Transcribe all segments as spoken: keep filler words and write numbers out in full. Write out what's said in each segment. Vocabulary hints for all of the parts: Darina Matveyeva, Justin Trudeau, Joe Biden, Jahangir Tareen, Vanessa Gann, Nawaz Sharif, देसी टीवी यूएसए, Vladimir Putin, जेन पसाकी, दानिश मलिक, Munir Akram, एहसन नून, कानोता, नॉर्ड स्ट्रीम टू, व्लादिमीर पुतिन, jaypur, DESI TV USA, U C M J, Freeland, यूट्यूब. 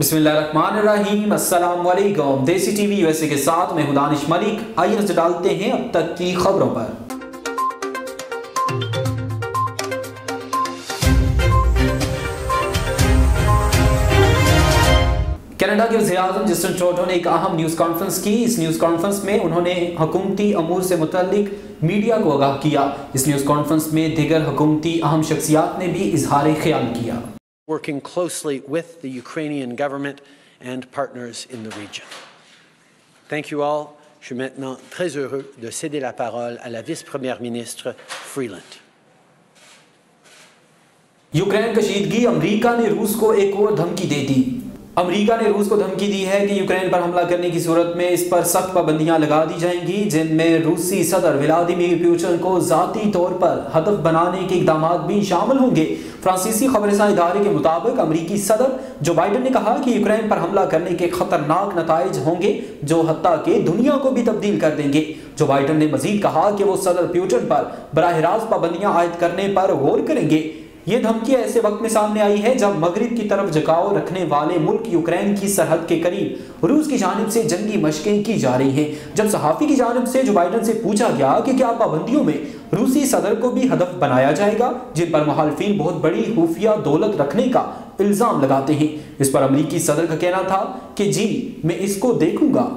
बिस्मिल्लाहिर्रहमानिर्रहीम, अस्सलाम वालेकुम। देसी टीवी यूएसए के साथ मैं हूं दानिश मलिक। आइए नजर डालते हैं अब तक की खबरों पर। कनाडा के वज़ीर आज़म जस्टिन ट्रूडो ने एक अहम न्यूज़ कॉन्फ्रेंस की। इस न्यूज़ कॉन्फ्रेंस में उन्होंने हुकूमती अमूर से मुतल्लिक मीडिया को आगाह किया। इस न्यूज़ कॉन्फ्रेंस में दीगर हुकूमती अहम शख्सियात ने भी इजहार ख्याल किया। Working closely with the Ukrainian government and partners in the region. Thank you all. Je suis maintenant très heureux de céder la parole à la vice-première ministre Freeland. Ukraine कशीदगी, अमरीका ने रूस को एक और धमकी दे दी। अमरीका ने रूस को धमकी दी है कि यूक्रेन पर हमला करने की सूरत में इस पर सख्त पाबंदियां लगा दी जाएंगी, जिनमें रूसी सदर व्लादिमीर पुतिन को ज़ाती तौर पर हदफ बनाने के इकदाम भी शामिल होंगे। फ्रांसीसी खबरसां इदारे के मुताबिक अमरीकी सदर जो बाइडन ने कहा कि यूक्रेन पर हमला करने के खतरनाक नताइज होंगे जो हत्ता के दुनिया को भी तब्दील कर देंगे। जो बाइडन ने मजीद कहा कि वो सदर पुतिन पर बराह रास्त पाबंदियां आयद करने पर गौर करेंगे। ये धमकी ऐसे वक्त में सामने आई है जब मगरिब की तरफ झुकाव रखने वाले मुल्क यूक्रेन की सरहद के करीब रूस की जानिब से जंगी मशकें की जा रही हैं। जब सहाफ़ी की जानिब से जो बाइडन से पूछा गया कि क्या पाबंदियों में रूसी सदर को भी हदफ बनाया जाएगा, जिन पर मुखालफीन बहुत बड़ी खुफिया दौलत रखने का इल्ज़ाम लगाते हैं, इस पर अमरीकी सदर का कहना था कि जी मैं इसको देखूंगा।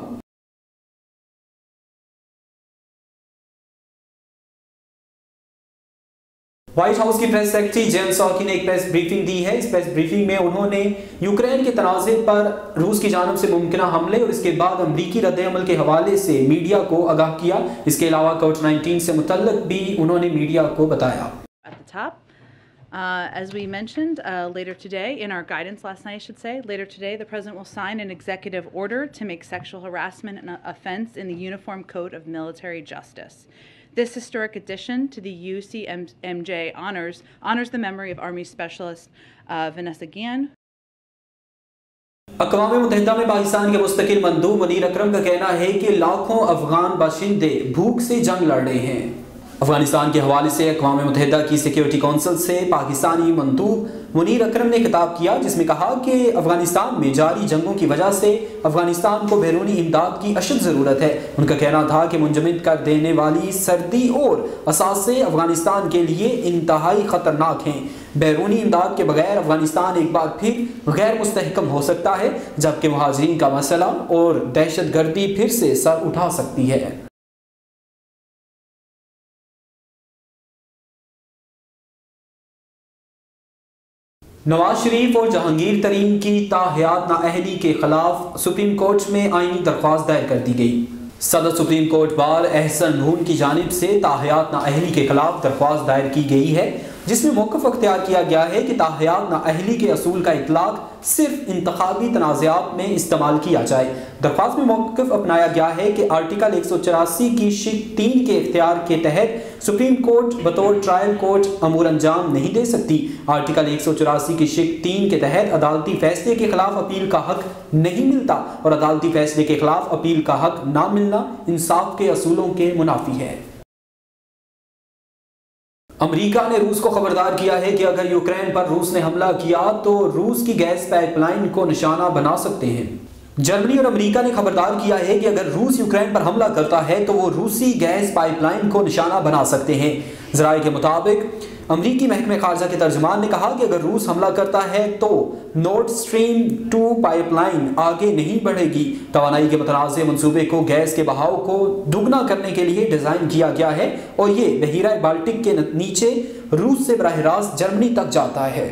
व्हाइट हाउस की प्रेस सेक्रेटरी जेन पसाकी ने एक प्रेस ब्रीफिंग दी है। इस प्रेस ब्रीफिंग में उन्होंने यूक्रेन के तनाज़े पर रूस की जानिब से मुमकिना हमले और इसके बाद अमरीकी रद्द-ए-अमल के हवाले से मीडिया को आगाह किया। इसके अलावा कोविड नाइनटीन से मुतल्लिक भी उन्होंने मीडिया को बताया। At the top, uh, as we mentioned uh, later today in our guidance last night, I should say later today, the president will sign an executive order to make sexual harassment an offense in the Uniform Code of Military Justice. This historic addition to the U C M J honors honors the memory of Army Specialist uh, Vanessa Gann. अक़वामे मुत्तहिदा में पाकिस्तान के मुस्तकिल मंदूब मुनीर अकरम का कहना है कि लाखों अफगान बाशिंदे भूख से जंग लड़ रहे हैं। अफगानिस्तान के हवाले से अक़वामे मुत्तहिदा की सिक्योरिटी कौंसिल से पाकिस्तानी मंदूब मुनीर अकरम ने खिताब किया, जिसमें कहा कि अफगानिस्तान में जारी जंगों की वजह से अफगानिस्तान को बैरूनी इमदाद की अशद ज़रूरत है। उनका कहना था कि मुंजमद कर देने वाली सर्दी और असासे अफगानिस्तान के लिए इंतहाई ख़तरनाक हैं। बैरूनी इमदाद के बगैर अफगानिस्तान एक बार फिर गैर मुस्तहकम हो सकता है, जबकि महाजरीन का मसला और दहशत गर्दी फिर से सर उठा सकती है। नवाज शरीफ और जहांगीर तरीन की ताहयात नाअहली के खिलाफ सुप्रीम कोर्ट में आईनी दरख्वास्त दायर कर दी गई। सदर supreme court bar एहसन नून की जानिब से ताहयात नाअहली के खिलाफ दरख्वास्त दायर की गई है, जिसमें मौक़िफ़ अख्तियार किया गया है कि ताहयात नाअहली के असूल का इतलाक़ सिर्फ इंतख़ाबी तनाज़ात में इस्तेमाल किया जाए। दरख्वास्त में मौक़िफ़ अपनाया गया है कि आर्टिकल एक सौ चौरासी की शिक तीन के इख्तियार के तहत सुप्रीम कोर्ट बतौर ट्रायल कोर्ट अमूर अंजाम नहीं दे सकती। आर्टिकल एक सौ चौरासी की शिक तीन के तहत अदालती फैसले के खिलाफ अपील का हक नहीं मिलता और अदालती फैसले के खिलाफ अपील का हक ना मिलना इंसाफ के असूलों के मुनाफी है। अमरीका ने रूस को खबरदार किया है कि अगर यूक्रेन पर रूस ने हमला किया तो रूस की गैस पाइपलाइन को निशाना बना सकते हैं। जर्मनी और अमरीका ने खबरदार किया है कि अगर रूस यूक्रेन पर हमला करता है तो वो रूसी गैस पाइपलाइन को निशाना बना सकते हैं। ज़राए के मुताबिक अमरीकी महकमे खारजा के तर्जुमान ने कहा कि अगर रूस हमला करता है तो नॉर्ड स्ट्रीम टू पाइपलाइन आगे नहीं बढ़ेगी। तवानाई के मतनाज़े मनसूबे को गैस के बहाव को दुगना करने के लिए डिज़ाइन किया गया है और ये बहीरा बाल्टिक के नीचे रूस से बराह रास्त जर्मनी तक जाता है।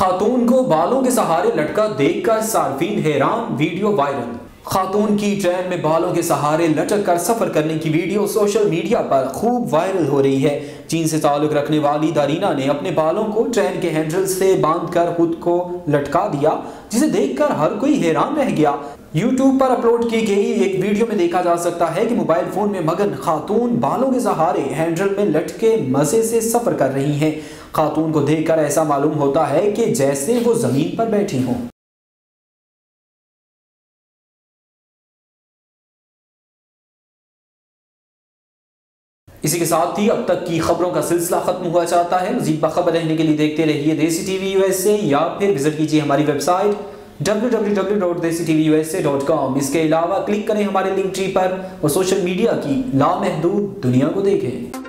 खातून को बालों के सहारे लटका देखकर सार्फिन हैरान, वीडियो वायरल। खातून की ट्रेन में बालों के सहारे लटक कर सफ़र करने की वीडियो सोशल मीडिया पर खूब वायरल हो रही है। चीन से ताल्लुक़ रखने वाली दारीना ने अपने बालों को ट्रेन के हैंडल से बांधकर खुद को लटका दिया, जिसे देखकर हर कोई हैरान रह गया। यूट्यूब पर अपलोड की गई एक वीडियो में देखा जा सकता है कि मोबाइल फ़ोन में मगन खातून बालों के सहारे हैंडल में लटके मज़े से सफ़र कर रही हैं। खातून को देख कर ऐसा मालूम होता है कि जैसे वो ज़मीन पर बैठी हों। इसी के साथ ही अब तक की खबरों का सिलसिला खत्म हुआ चाहता है। मजीद बाखबर रहने के लिए देखते रहिए देसी टीवी यूएसए या फिर विजिट कीजिए हमारी website W W W dot desi T V U S A dot com. इसके अलावा क्लिक करें हमारे लिंक ट्री पर और सोशल मीडिया की लामहदूद दुनिया को देखें।